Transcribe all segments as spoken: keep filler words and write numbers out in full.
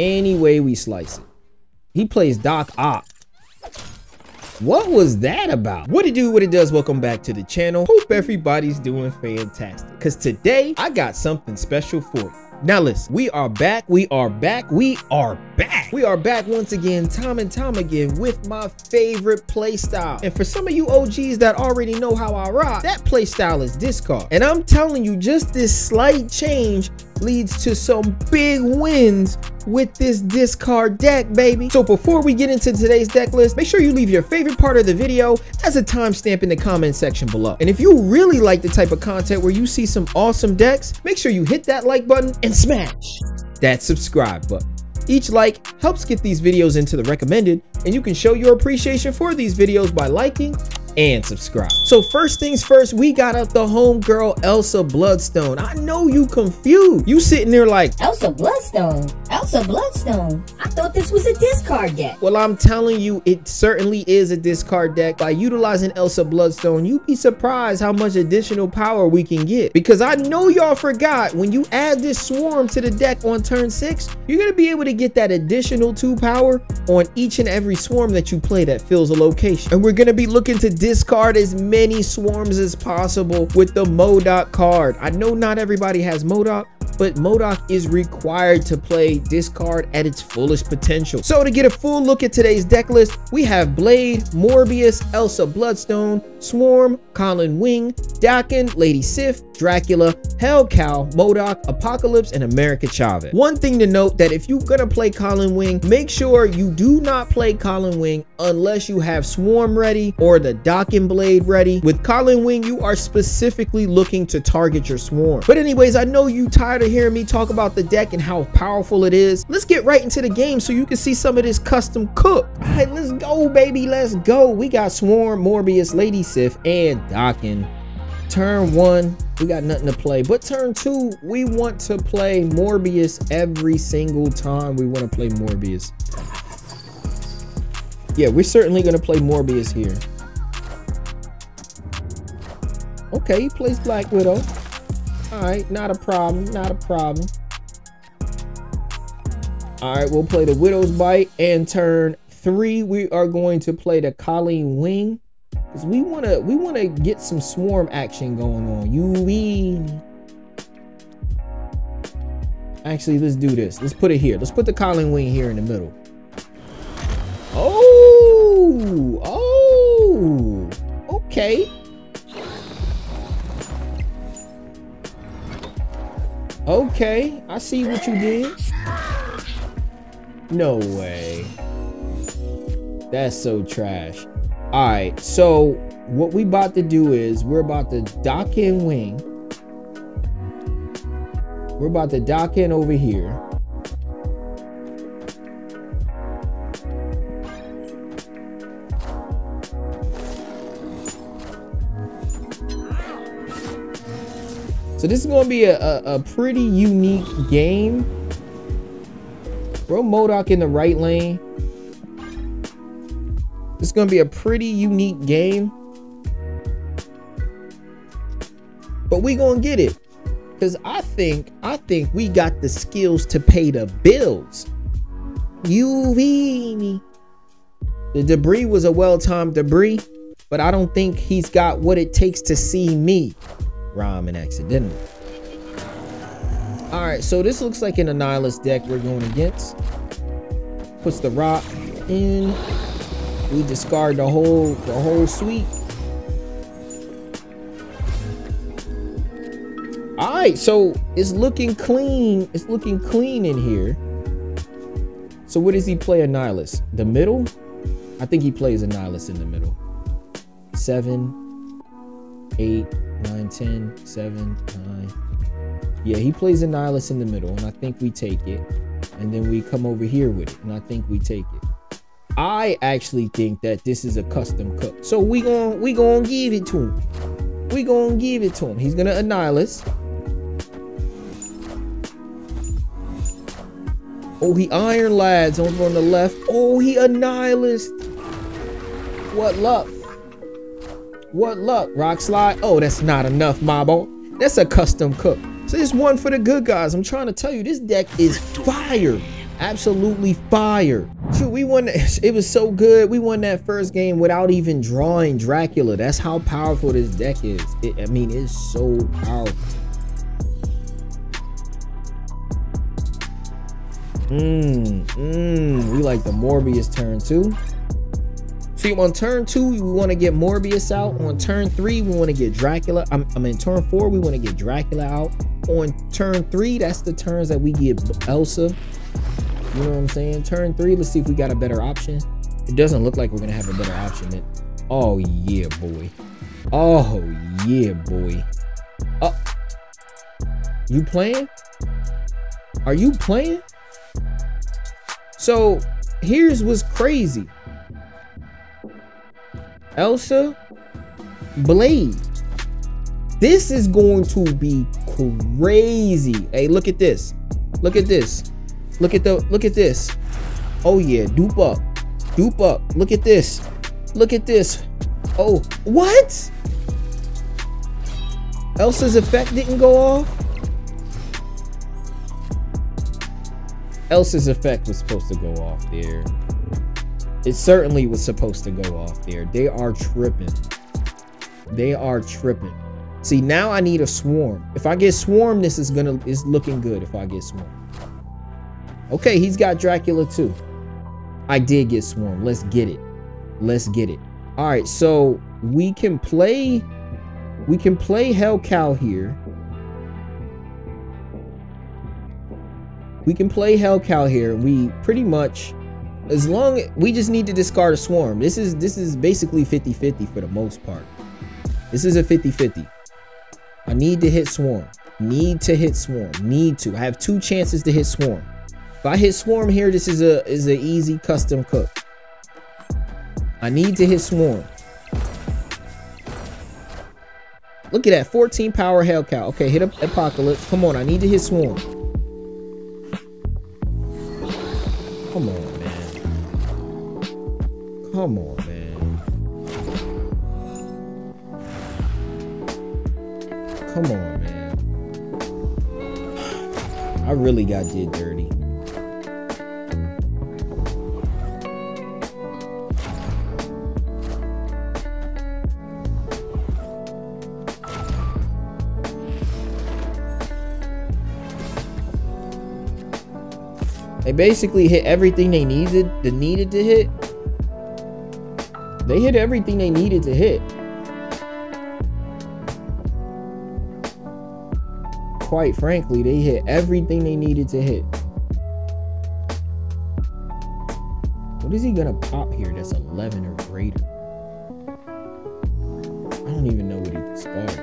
any way we slice it. He plays Doc Ock. What was that about? What it do, what it does, welcome back to the channel. Hope everybody's doing fantastic, because today I got something special for you. Now listen, we are back, we are back, we are back. We are back once again, time and time again, with my favorite playstyle. And for some of you O Gs that already know how I rock, that playstyle is discard. And I'm telling you, just this slight change leads to some big wins with this discard deck, baby. So before we get into today's deck list, make sure you leave your favorite part of the video as a timestamp in the comment section below. And if you really like the type of content where you see some awesome decks, make sure you hit that like button and smash that subscribe button. Each like helps get these videos into the recommended, and you can show your appreciation for these videos by liking and subscribe. So first things first, we got up the homegirl Elsa Bloodstone. I know you confused. You sitting there like, Elsa Bloodstone, Elsa Bloodstone. I thought this was a discard deck. Well, I'm telling you, it certainly is a discard deck. By utilizing Elsa Bloodstone, you'd be surprised how much additional power we can get. Because I know y'all forgot, when you add this Swarm to the deck on turn six, you're gonna be able to get that additional two power on each and every Swarm that you play that fills a location. And we're gonna be looking to discard as many Swarms as possible with the MODOK card. I know not everybody has MODOK, but MODOK is required to play discard at its fullest potential. So to get a full look at today's deck list, we have Blade, Morbius, Elsa Bloodstone, Swarm, Colleen Wing, Daken, Lady Sif, Dracula, Hellcow, MODOK, Apocalypse, and America Chavez. One thing to note, that if you're gonna play Colleen Wing, make sure you do not play Colleen Wing unless you have Swarm ready or the Daken Blade ready. With Colleen Wing, you are specifically looking to target your Swarm. But anyways, I know you tired of hearing me talk about the deck and how powerful it is. Let's get right into the game so you can see some of this custom cook. All right, let's go, baby, let's go. We got Swarm, Morbius, Lady Sif, and Daken. Turn one, we got nothing to play, but turn two, we want to play Morbius. Every single time we want to play Morbius. Yeah, we're certainly going to play Morbius here. Okay, he plays Black Widow. All right, not a problem, not a problem. All right, we'll play the Widow's Bite, and turn three, we are going to play the Colleen Wing. Cause we wanna we wanna get some Swarm action going on. You mean? Actually, let's do this. Let's put it here. Let's put the Colleen Wing here in the middle. Oh, oh, okay. Okay, I see what you did. No way. That's so trash. All right, so what we about to do is we're about to Daken Wing. We're about to Daken over here. So this is going to be a, a, a pretty unique game. Bro, MODOK in the right lane. It's going to be a pretty unique game, but we going to get it, because I think, I think we got the skills to pay the bills. You mean? The debris was a well-timed debris, but I don't think he's got what it takes to see me. Rhyming accidentally. All right, so this looks like an Annihilus deck we're going against. Puts the rock in. We discard the whole the whole suite. All right, so it's looking clean. It's looking clean in here. So what does he play? Annihilus? The middle? I think he plays Annihilus in the middle. Seven, eight, nine, ten, seven, nine. Yeah, he plays Annihilus in the middle, and I think we take it. And then we come over here with it, and I think we take it. I actually think that this is a custom cook. So we gonna we gonna give it to him. We gonna give it to him. He's gonna Annihilus. Oh, he Iron Lads over on the left. Oh, he Annihilus. What luck? What luck? Rock Slide. Oh, that's not enough, Mabo. That's a custom cook. So this one for the good guys. I'm trying to tell you, this deck is fire. absolutely fire. Shoot, we won. It was so good. We won that first game without even drawing Dracula. That's how powerful this deck is. It, I mean, it's so powerful. Mmm, mmm. We like the Morbius turn two. See, on turn two, we want to get Morbius out. On turn three, we want to get Dracula. I'm, I'm in turn four, we want to get Dracula out. On turn three, that's the turns that we get Elsa. You know what I'm saying? Turn three, let's see if we got a better option. It doesn't look like we're going to have a better option. Man. Oh, yeah, boy. Oh, yeah, boy. Oh. You playing? Are you playing? So here's what's crazy. Elsa, Blade. This is going to be crazy. Hey, look at this. Look at this. Look at the look at this. Oh yeah, dupe up. Dupe up. Look at this. Look at this. Oh, what? Elsa's effect didn't go off. Elsa's effect was supposed to go off there. It certainly was supposed to go off there. They are tripping. They are tripping. See, now I need a swarm. If I get swarm, this is gonna is looking good if I get swarm. Okay, he's got Dracula too. I did get swarm. Let's get it. Let's get it. Alright, so we can play we can play Hellcow here. We can play Hellcow here. We pretty much, as long as we just need to discard a swarm. This is this is basically fifty fifty for the most part. This is a fifty fifty. I need to hit swarm. Need to hit swarm. Need to. I have two chances to hit swarm. If I hit swarm here, this is a is an easy custom cook. I need to hit swarm. Look at that. fourteen power Hellcow. Okay, hit up Apocalypse. Come on, I need to hit swarm. Come on, man. Come on, man. Come on, man. I really got did dirty. They basically hit everything they needed they needed to hit. They hit everything they needed to hit. Quite frankly, they hit everything they needed to hit. What is he gonna pop here that's eleven or greater? I don't even know what he discarded.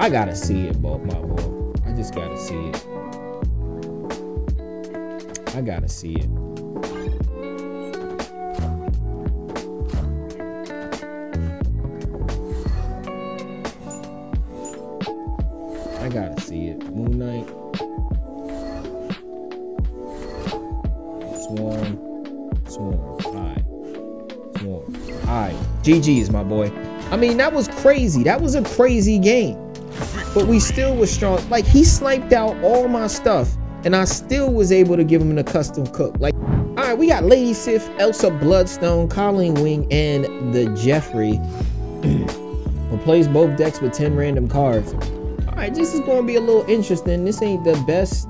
I gotta see it, boy, my boy. I just gotta see it. I gotta see it. I gotta see it. Moon Knight. Swarm. Swarm. Alright. Swarm. Alright. G G's, my boy. I mean, that was crazy. That was a crazy game. But we still was strong. Like, he sniped out all my stuff, and I still was able to give him the custom cook. Like, all right, we got Lady Sif, Elsa Bloodstone, Colleen Wing, and the Jeffrey. Replace both decks with ten random cards. All right, this is going to be a little interesting. This ain't the best.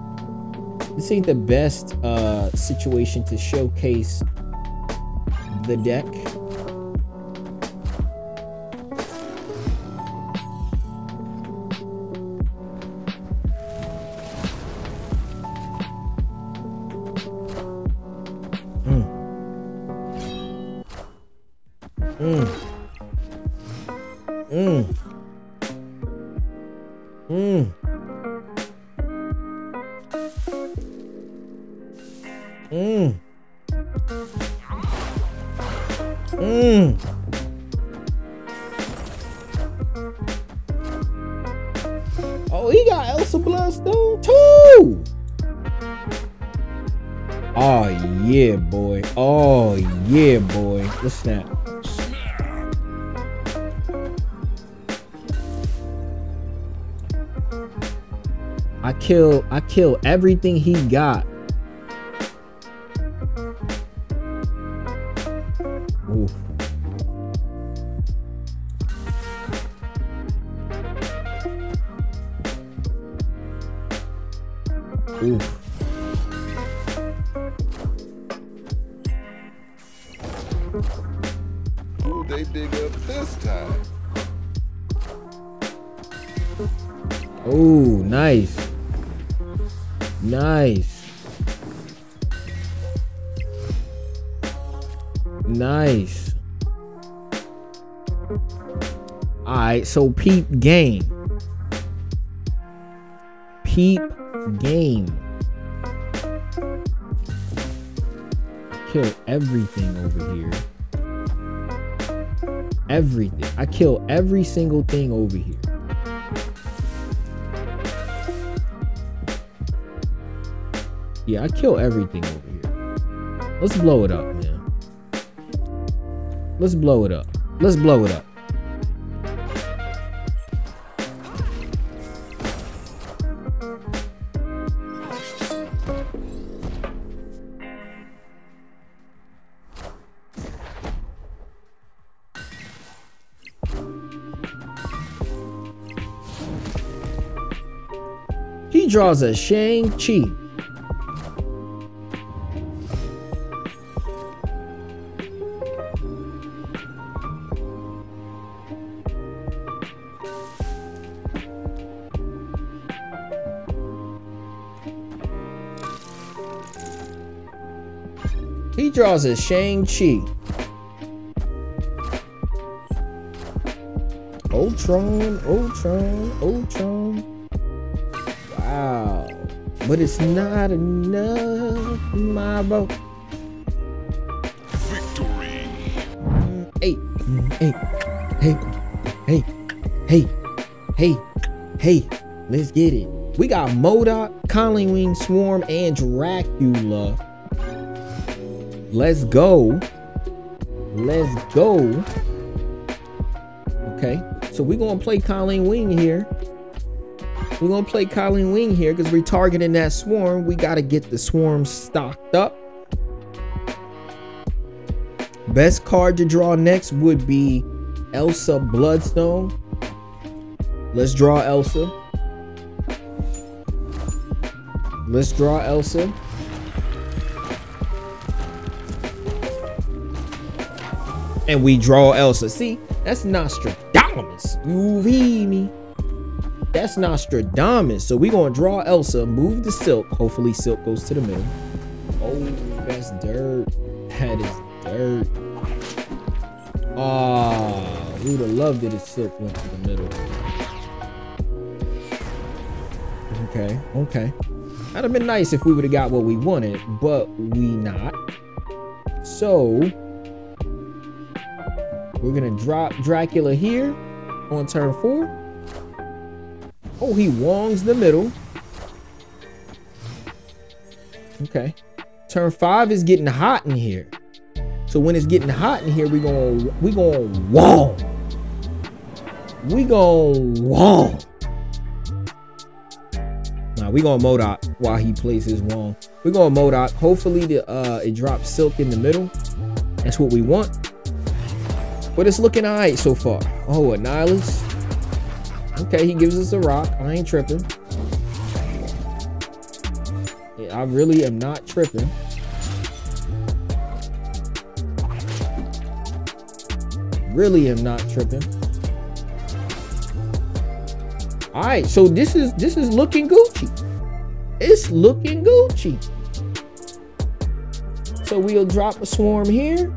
This ain't the best uh, situation to showcase the deck. Oh, he got Elsa Bloodstone too. Oh yeah, boy. Oh yeah, boy. What's that? I kill I kill everything he got. Oof. Oof. Who'd they dig up this time? Oh, nice. Nice. Nice. Alright, so peep game. Peep game. Kill everything over here. Everything. I kill every single thing over here. Yeah, I kill everything over here. Let's blow it up, man. Let's blow it up. Let's blow it up. He draws a Shang-Chi. He draws a Shang-Chi. Ultron, Ultron, Ultron. Wow. But it's not enough, my bro. Victory. Hey, hey, hey, hey, hey, hey, hey. Let's get it. We got MODOK, Colleen Wing, Swarm, and Dracula. Let's go. Let's go. Okay. So we're going to play Colleen Wing here. We're going to play Colleen Wing here because we're targeting that Swarm. We got to get the Swarm stocked up. Best card to draw next would be Elsa Bloodstone. Let's draw Elsa. Let's draw Elsa. And we draw Elsa. See, that's Nostradamus. You read me? That's Nostradamus. So we're going to draw Elsa, move the Silk. Hopefully Silk goes to the middle. Oh, that's dirt. That is dirt. Ah, oh, we would have loved it if Silk went to the middle. Okay, okay. That would have been nice if we would have got what we wanted, but we not. So... we're gonna drop Dracula here on turn four. Oh, he Wongs the middle. Okay. Turn five is getting hot in here. So when it's getting hot in here, we gonna we gonna Wong. We gonna Wong. Nah, we gonna MODOK while he plays his Wong. We're gonna MODOK. Hopefully the uh it drops Silk in the middle. That's what we want. But it's looking all right so far. Oh, Annihilus. Okay, he gives us a rock. I ain't tripping. Yeah, I really am not tripping. Really am not tripping. All right, so this is this is looking Gucci. It's looking Gucci. So we'll drop a Swarm here.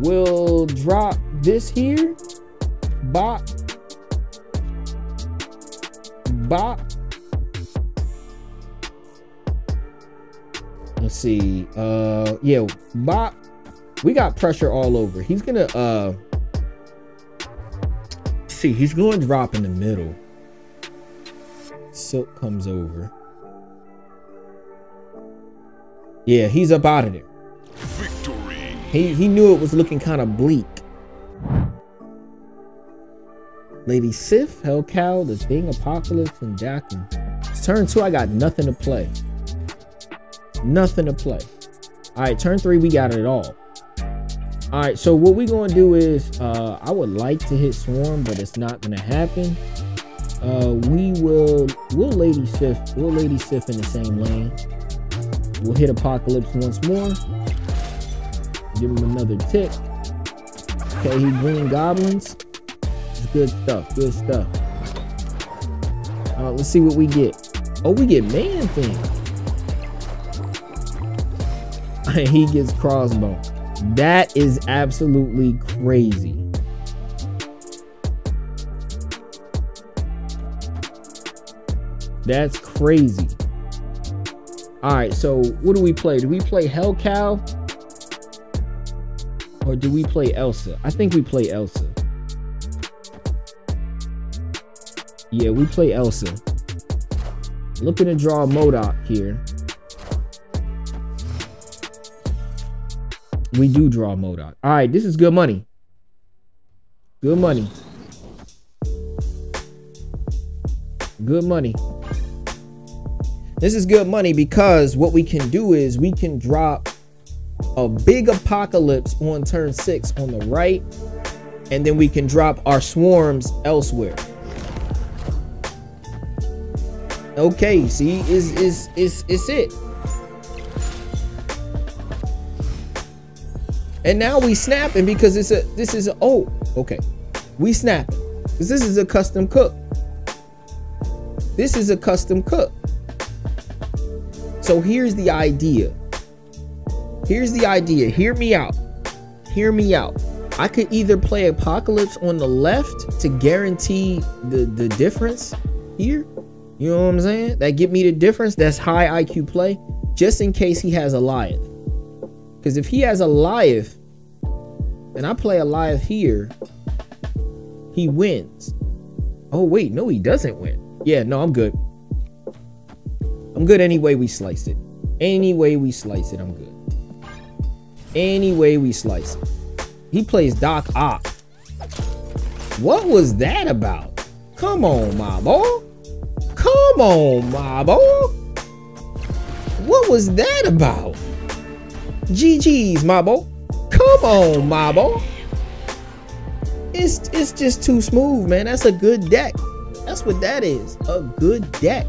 We'll drop this here. Bop. Bop. Let's see. Uh, yeah, bop. We got pressure all over. He's gonna uh see, he's gonna drop in the middle. Silk comes over. Yeah, he's up out of there. He, he knew it was looking kind of bleak. Lady Sif, Hellcow, the Thing, Apocalypse, and Daken. turn two, I got nothing to play. Nothing to play. All right, turn three, we got it all. All right, so what we're going to do is, uh, I would like to hit Swarm, but it's not going to happen. Uh, we will, we'll Lady Sif, we'll Lady Sif in the same lane. We'll hit Apocalypse once more. Give him another tick. Okay, he green goblins. It's good stuff, good stuff. Uh, let's see what we get. Oh, we get Man-Thing. He gets crossbow. That is absolutely crazy. That's crazy. All right, so what do we play? Do we play Hellcow? Or do we play Elsa? I think we play Elsa. Yeah, we play Elsa. Looking to draw MODOK here. We do draw MODOK. All right, this is good money. Good money. Good money. This is good money because what we can do is we can drop a big Apocalypse on turn six on the right, and then we can drop our Swarms elsewhere. Okay, see, is is is is it? And now we snapping because it's a this is a, oh okay, we snapping because this is a custom cook. This is a custom cook. So here's the idea. Here's the idea. Hear me out. Hear me out. I could either play Apocalypse on the left to guarantee the the difference here. You know what I'm saying? That give me the difference. That's high I Q play. Just in case he has Eliath. Because if he has Eliath, and I play Eliath here, he wins. Oh, wait. No, he doesn't win. Yeah, no, I'm good. I'm good any way we slice it. Any way we slice it, I'm good. Any way we slice it. He plays Doc Ock. What was that about? Come on, my boy. Come on, my boy. What was that about? G G's, my boy. Come on, my boy. It's, it's just too smooth, man. That's a good deck. That's what that is. A good deck.